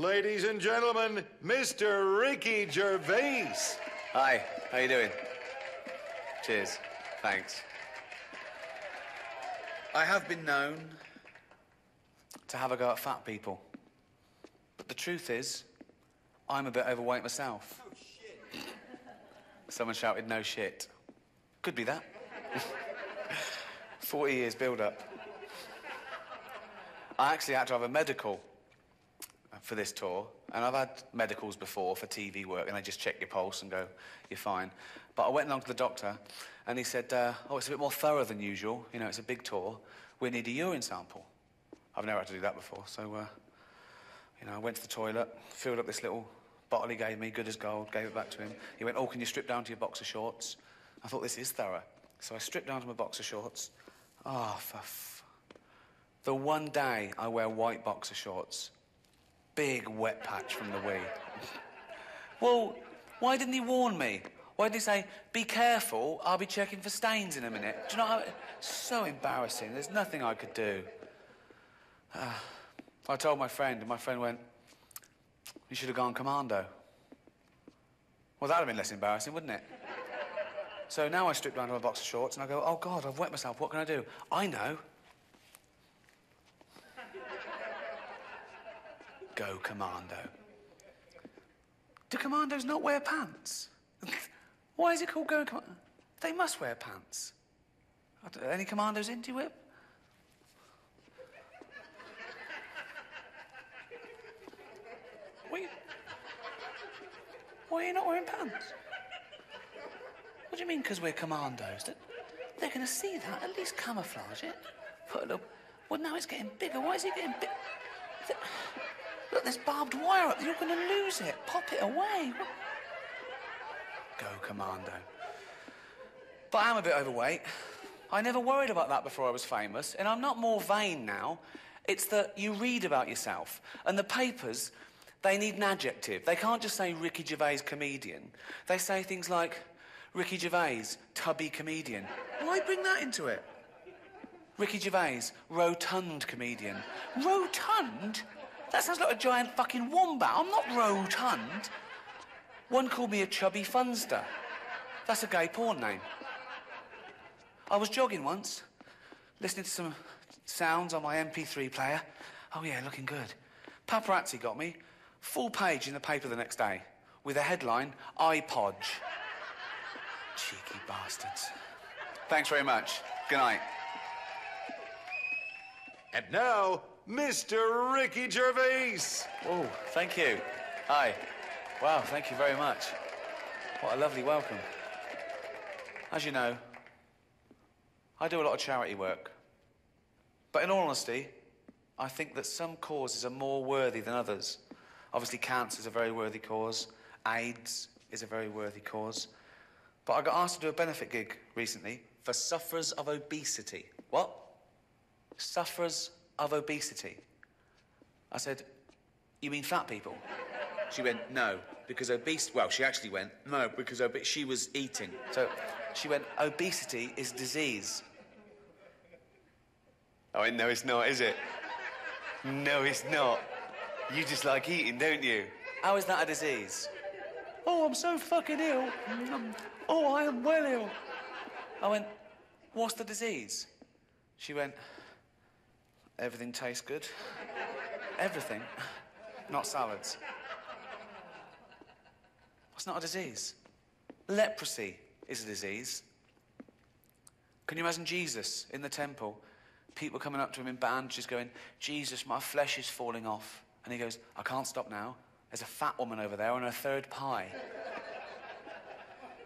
Ladies and gentlemen, Mr. Ricky Gervais. Hi, how you doing? Cheers, thanks. I have been known to have a go at fat people. But the truth is, I'm a bit overweight myself. Oh, shit. Someone shouted, no shit. Could be that. 40 years build-up. I actually had to have a medical for this tour, and I've had medicals before for TV work, and they just check your pulse and go, you're fine. But I went along to the doctor, and he said, oh, it's a bit more thorough than usual. You know, it's a big tour. We need a urine sample. I've never had to do that before, so, you know, I went to the toilet, filled up this little bottle he gave me, good as gold, gave it back to him. He went, oh, can you strip down to your boxer shorts? I thought, this is thorough. So I stripped down to my boxer shorts. Oh, for the one day I wear white boxer shorts. Big wet patch from the wee. Well, why didn't he warn me? Why didn't he say, be careful, I'll be checking for stains in a minute? Do you know how... So embarrassing. There's nothing I could do. I told my friend, and my friend went, you should have gone commando. Well, that would have been less embarrassing, wouldn't it? So now I strip down to my boxer shorts, and I go, oh, God, I've wet myself. What can I do? I know. Go commando. Do commandos not wear pants? Why is it called going commando? They must wear pants. Any commandos in, do you whip? Why are you not wearing pants? What do you mean, because we're commandos? They're going to see that. At least camouflage it. Put a little... Well, now it's getting bigger. Why is it getting big? Look, there's barbed wire up. You're going to lose it. Pop it away. Go commando. But I am a bit overweight. I never worried about that before I was famous, and I'm not more vain now. It's that you read about yourself, and the papers... They need an adjective. They can't just say Ricky Gervais comedian. They say things like Ricky Gervais, tubby comedian. Why bring that into it? Ricky Gervais, rotund comedian. Rotund? That sounds like a giant fucking wombat. I'm not rotund. One called me a chubby funster. That's a gay porn name. I was jogging once, listening to some sounds on my MP3 player. Oh, yeah, looking good. Paparazzi got me. Full page in the paper the next day, with a headline, iPodge. Cheeky bastards. Thanks very much. Good night. And now, Mr. Ricky Gervais. Oh, thank you. Hi. Wow, thank you very much. What a lovely welcome. As you know, I do a lot of charity work. But in all honesty, I think that some causes are more worthy than others. Obviously, cancer's a very worthy cause. AIDS is a very worthy cause. But I got asked to do a benefit gig recently for sufferers of obesity. What? Sufferers of obesity. I said, you mean fat people? She went, no, because obese... Well, she actually went, no, because she was eating. So she went, obesity is disease. I went, no, it's not, is it? No, it's not. You just like eating, don't you? How is that a disease? Oh, I'm so fucking ill. Oh, I am well ill. I went, what's the disease? She went, everything tastes good. Everything. Not salads. That's not a disease. Leprosy is a disease. Can you imagine Jesus in the temple? People coming up to him in bandages going, Jesus, my flesh is falling off. And he goes, I can't stop now. There's a fat woman over there on her third pie.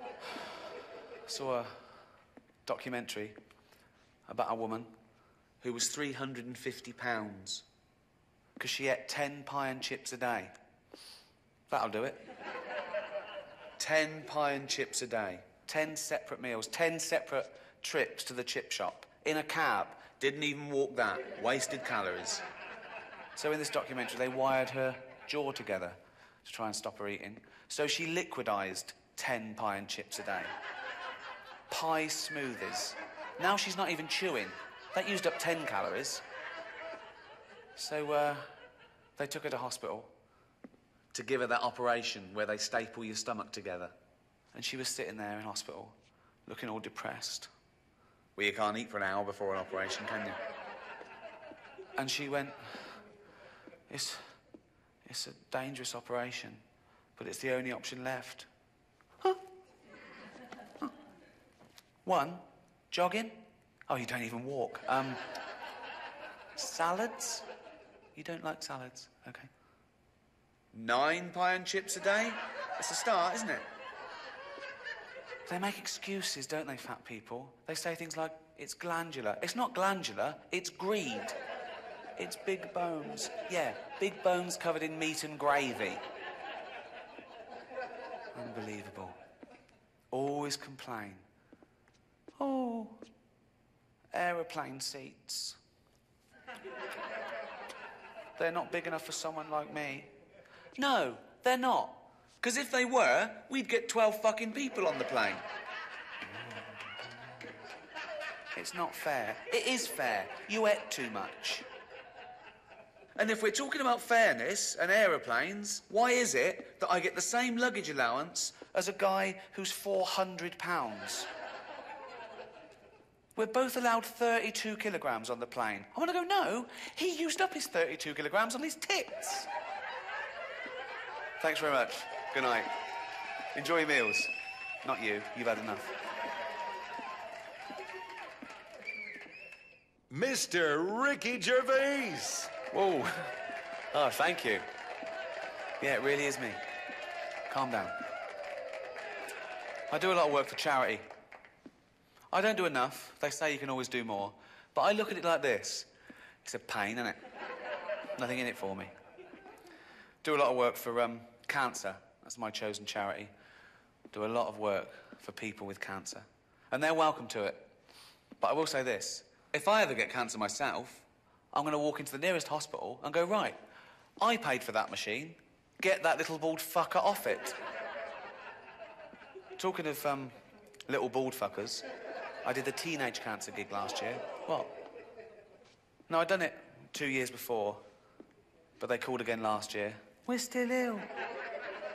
I saw a documentary about a woman who was 350 pounds because she ate 10 pie and chips a day. That'll do it. 10 pie and chips a day. 10 separate meals, 10 separate trips to the chip shop. In a cab. Didn't even walk that. Wasted calories. So in this documentary, they wired her jaw together to try and stop her eating. So she liquidised 10 pie and chips a day. Pie smoothies. Now she's not even chewing. That used up 10 calories. So they took her to hospital. to give her that operation where they staple your stomach together. And she was sitting there in hospital, looking all depressed. Well, you can't eat for an hour before an operation, can you? And she went, it's a dangerous operation, but it's the only option left. Huh? Huh. One, jogging. Oh, you don't even walk. Salads? You don't like salads? Okay. 9 pie and chips a day? That's a start, isn't it? They make excuses, don't they, fat people? They say things like, it's glandular. It's not glandular, it's greed. It's big bones. Yeah, big bones covered in meat and gravy. Unbelievable. Always complain. Oh, aeroplane seats. They're not big enough for someone like me. No, they're not. Because if they were, we'd get 12 fucking people on the plane. It's not fair. It is fair. You ate too much. And if we're talking about fairness and aeroplanes, why is it that I get the same luggage allowance as a guy who's 400 pounds? We're both allowed 32 kilograms on the plane. I want to go, no, he used up his 32 kilograms on his tits. Thanks very much. Good night. Enjoy your meals. Not you. You've had enough. Mr. Ricky Gervais. Whoa. Oh, thank you. Yeah, it really is me. Calm down. I do a lot of work for charity. I don't do enough. They say you can always do more. But I look at it like this. It's a pain, isn't it? Nothing in it for me. Do a lot of work for cancer. That's my chosen charity. Do a lot of work for people with cancer. And they're welcome to it. But I will say this. If I ever get cancer myself, I'm going to walk into the nearest hospital and go, right, I paid for that machine. Get that little bald fucker off it. Talking of little bald fuckers, I did the teenage cancer gig last year. What? No, I'd done it 2 years before, but they called again last year. We're still ill.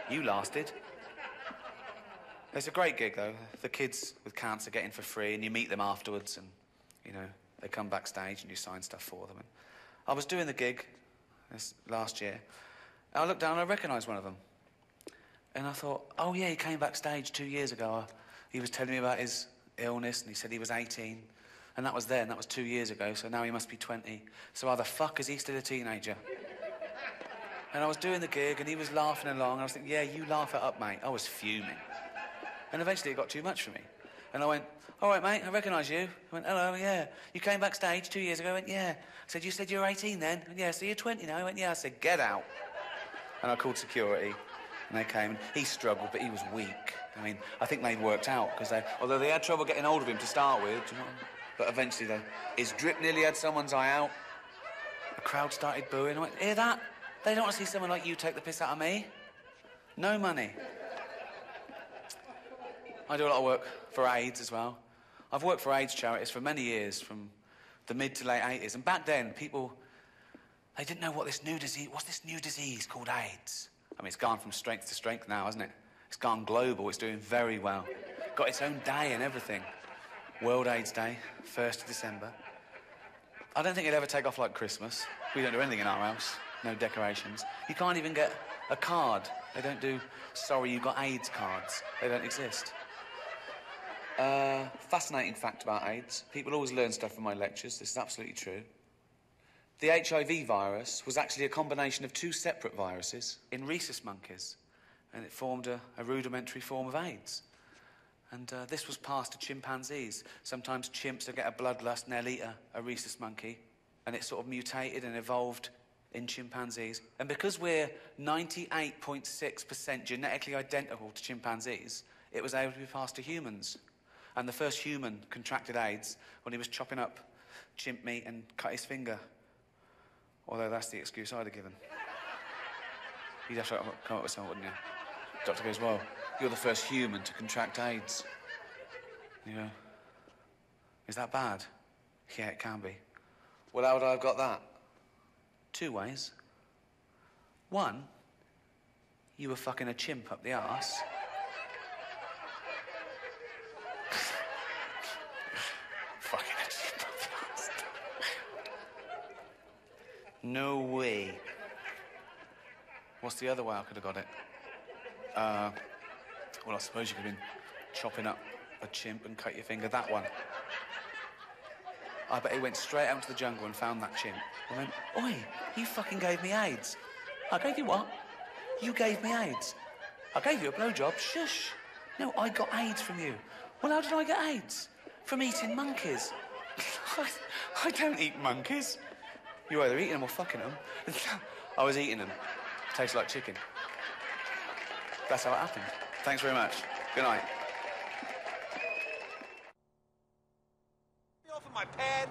You lasted. It's a great gig, though. The kids with cancer get in for free, and you meet them afterwards, and, you know, they come backstage, and you sign stuff for them. And I was doing the gig this last year, and I looked down, and I recognised one of them. And I thought, oh, yeah, he came backstage 2 years ago. He was telling me about his illness, and he said he was 18. And that was then. That was 2 years ago, so now he must be 20. So how the fuck is he still a teenager? And I was doing the gig, and he was laughing along, and I was thinking, yeah, you laugh it up, mate. I was fuming. And eventually it got too much for me. And I went, all right, mate, I recognise you. I went, hello, yeah. You came backstage 2 years ago. I went, yeah. I said, you said you were 18 then? Went, yeah, so you're 20 now? I went, yeah. I said, get out. And I called security, and they came. And he struggled, but he was weak. I mean, I think they'd worked out, because although they had trouble getting hold of him to start with, do you know what I mean? But eventually, his drip nearly had someone's eye out. The crowd started booing. I went, hear that? They don't want to see someone like you take the piss out of me. No money. I do a lot of work for AIDS as well. I've worked for AIDS charities for many years, from the mid to late 80s. And back then, people, they didn't know what this new disease, what's this new disease called AIDS? I mean, it's gone from strength to strength now, hasn't it? It's gone global. It's doing very well. Got its own day and everything. World AIDS Day, 1st of December. I don't think it'll ever take off like Christmas. We don't do anything in our house. No decorations. You can't even get a card. They don't do, sorry, you got AIDS cards. They don't exist. Fascinating fact about AIDS. People always learn stuff from my lectures. This is absolutely true. The HIV virus was actually a combination of 2 separate viruses in rhesus monkeys, and it formed a rudimentary form of AIDS. And this was passed to chimpanzees. Sometimes chimps will get a bloodlust and they'll eat a rhesus monkey, and it sort of mutated and evolved in chimpanzees. And because we're 98.6% genetically identical to chimpanzees, it was able to be passed to humans. And the first human contracted AIDS when he was chopping up chimp meat and cut his finger. Although that's the excuse I'd have given. You'd have to come up with someone, wouldn't you? The doctor goes, well, you're the first human to contract AIDS. You go, is that bad? Yeah, it can be. Well, how would I have got that? 2 ways. One, you were fucking a chimp up the arse. Fucking a chimp up the arse. No way. What's the other way I could have got it? Well, I suppose you could have been chopping up a chimp and cut your finger. That one. I bet he went straight out into the jungle and found that chimp. I went, oi, you fucking gave me AIDS. I gave you what? You gave me AIDS. I gave you a blowjob. Shush. No, I got AIDS from you. Well, how did I get AIDS? From eating monkeys. I don't eat monkeys. You're either eating them or fucking them. I was eating them. Tastes like chicken. That's how it happened. Thanks very much. Good night. Off of my pad.